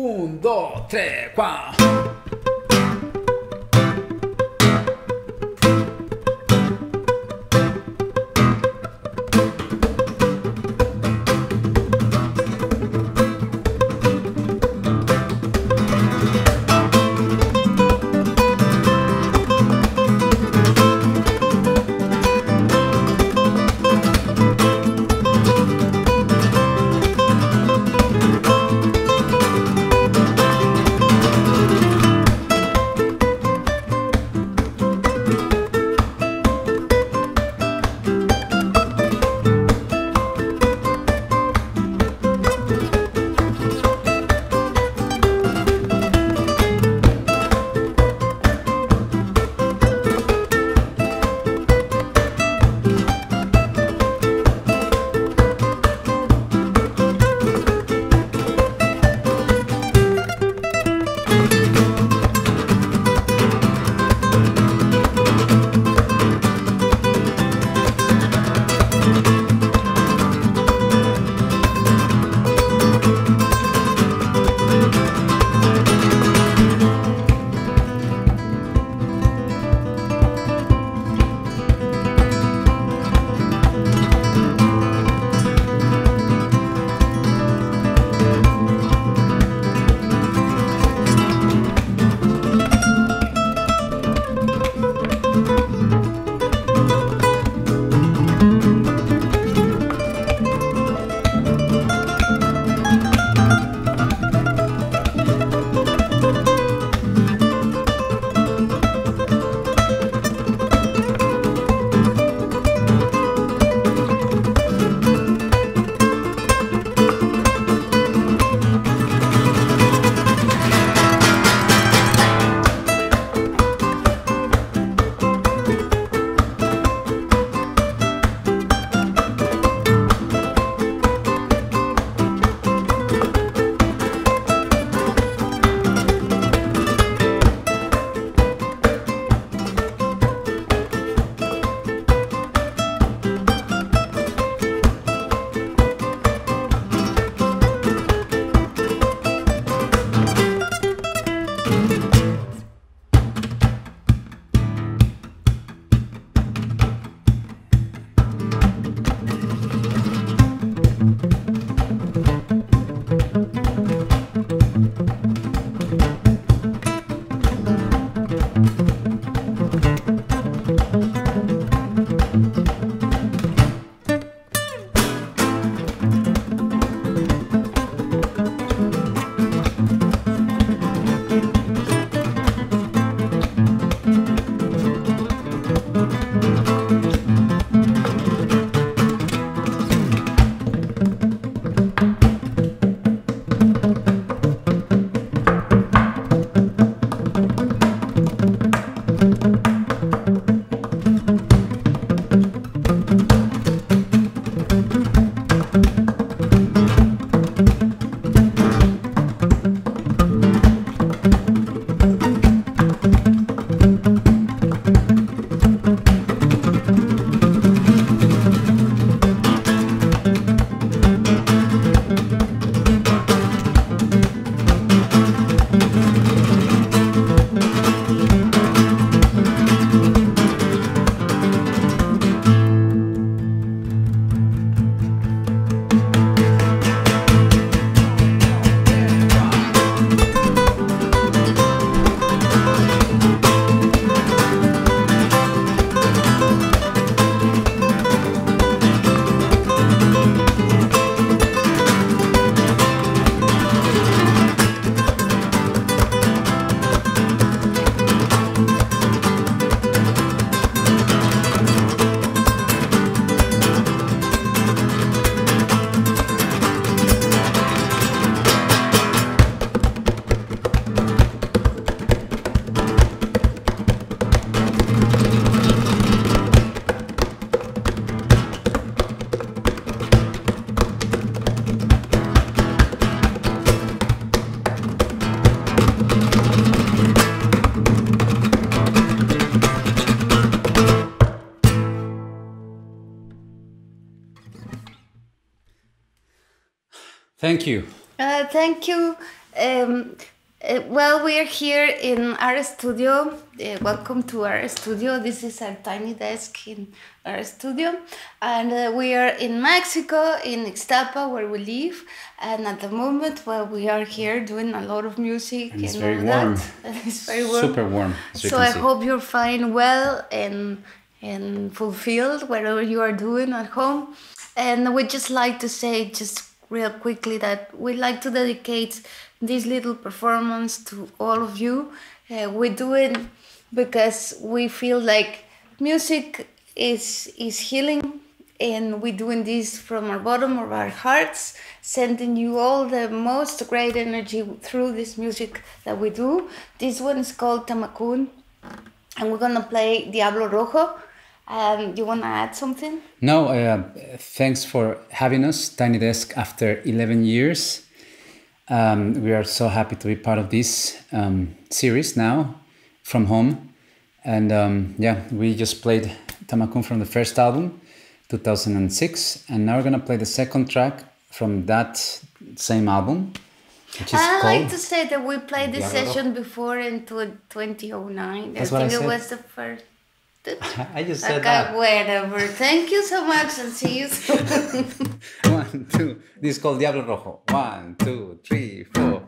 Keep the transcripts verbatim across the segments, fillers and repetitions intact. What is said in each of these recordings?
Un, dos, tres, cuatro. Thank you. Uh, thank you, Um, uh, well, we are here in our studio. Uh, welcome to our studio. This is our tiny desk in our studio. And uh, we are in Mexico, in Ixtapa, where we live. And at the moment, well, we are here doing a lot of music. And it's and very warm. That. It's very warm. Super warm. So I see. Hope you're fine, well, and, and fulfilled, whatever you are doing at home. And we just like to say, just real quickly, that we like to dedicate this little performance to all of you. Uh, we do it because we feel like music is is healing, and we're doing this from our bottom of our hearts, sending you all the most great energy through this music that we do. This one is called Tamacun, and we're gonna play Diablo Rojo. Um, you want to add something? No, uh, thanks for having us, Tiny Desk, after eleven years. Um, we are so happy to be part of this um, series now, from home. And um, yeah, we just played Tamacun from the first album, two thousand six. And now we're going to play the second track from that same album. I like to say that we played this session before in twenty oh nine. That's I think what I said. It was the first. I just said okay, that. Whatever. Thank you so much, and see you soon. One, two. This is called Diablo Rojo. One, two, three, four.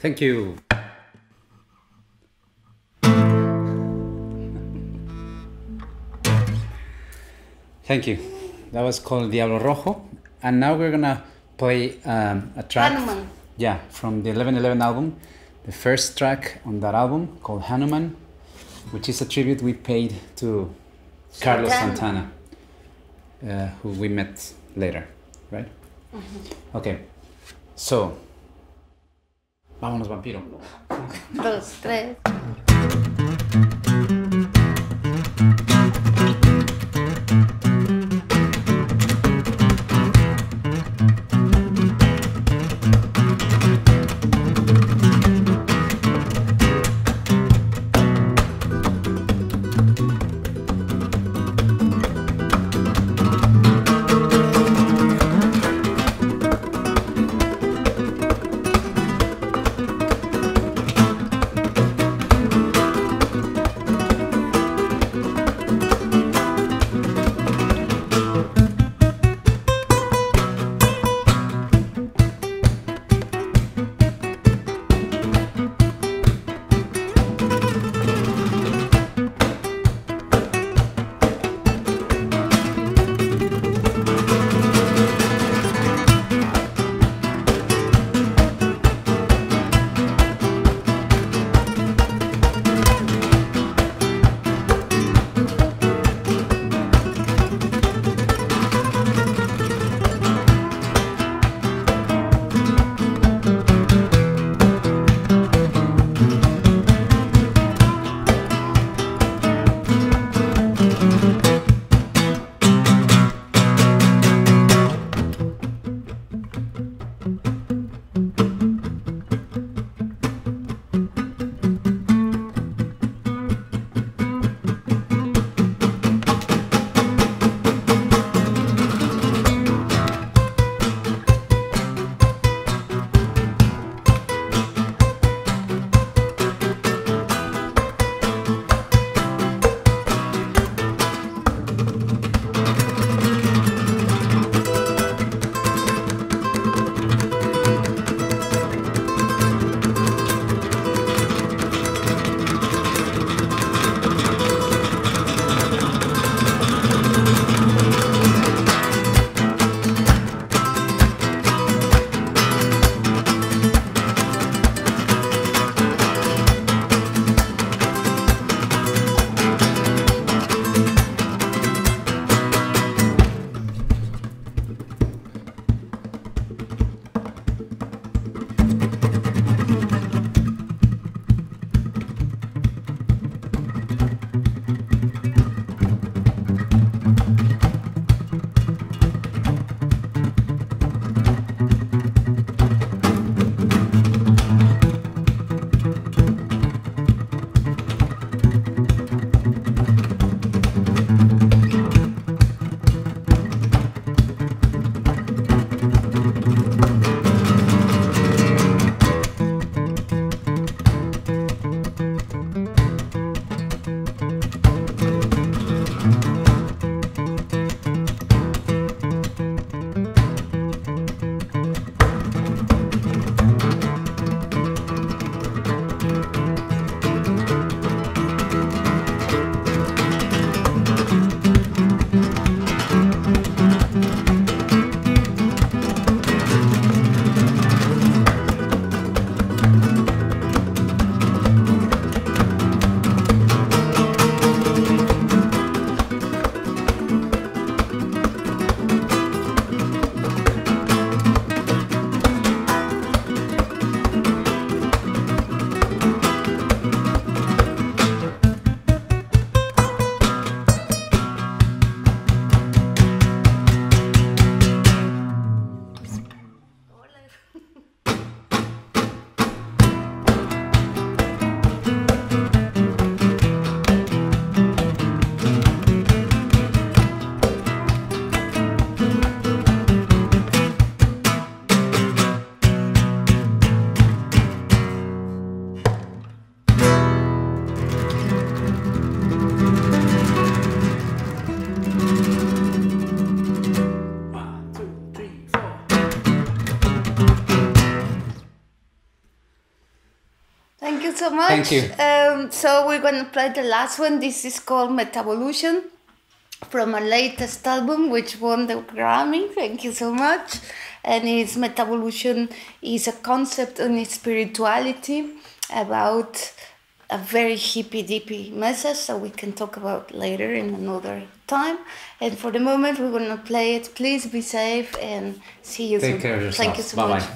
Thank you. Thank you. That was called Diablo Rojo. And now we're gonna play um, a track. Hanuman. Yeah, from the eleven eleven album. The first track on that album, called Hanuman, which is a tribute we paid to Carlos Santana, uh, who we met later, right? Mm-hmm. Okay, so. Vámonos, vampiro. Dos, tres. Thank you so much. Thank you. Um, so we're going to play the last one. This is called Metavolution, from our latest album, which won the Grammy. Thank you so much. And it's Metavolution is a concept on spirituality about a very hippy-dippy message that we can talk about later in another time. And for the moment, we're going to play it. Please be safe and see you soon. Take care of yourself. Thank you so bye much. Bye.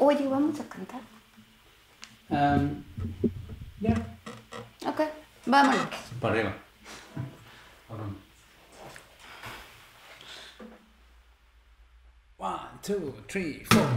Oye, ¿vamos a cantar? Um, ya. Yeah. Ok, vámonos. Para arriba. One, two, three, four.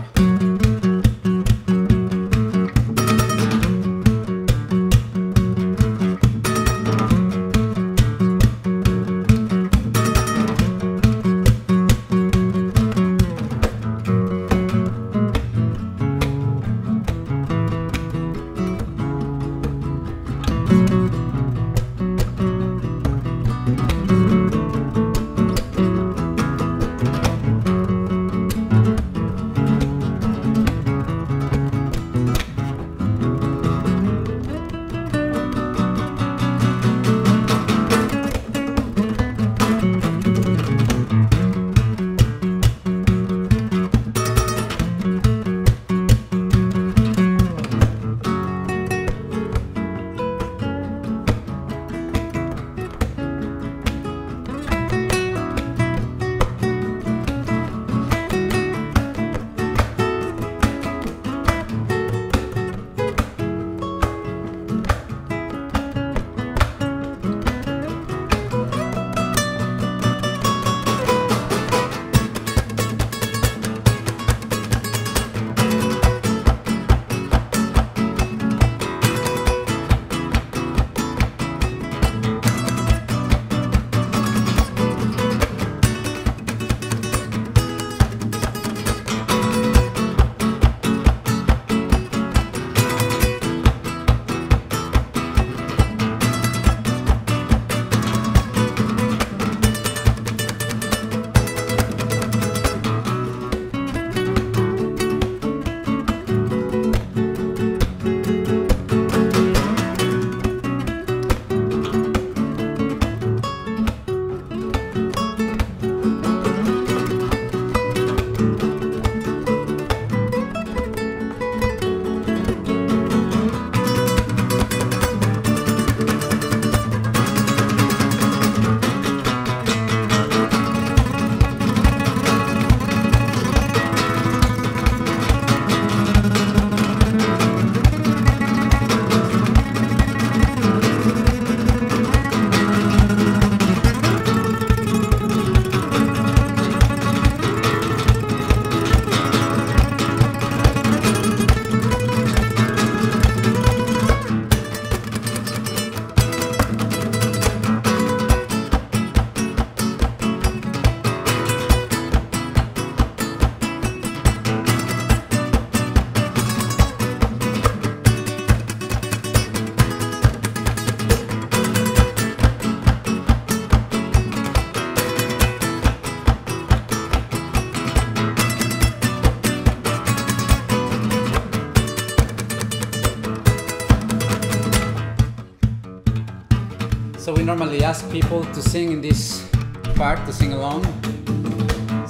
So we normally ask people to sing in this part, to sing along,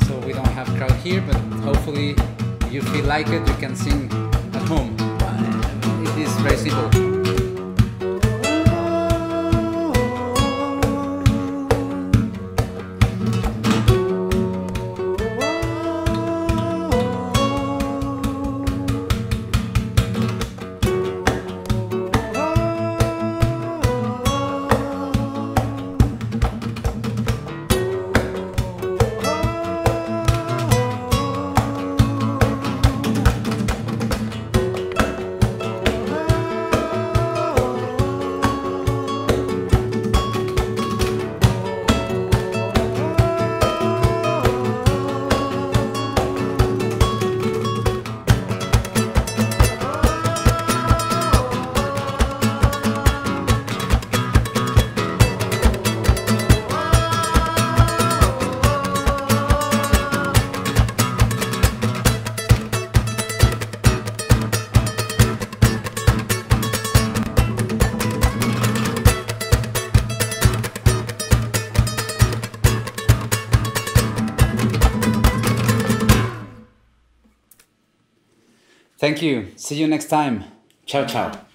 so we don't have crowd here, but hopefully if you feel like it, you can sing at home. It is very simple. Thank you. See you next time. Ciao, ciao.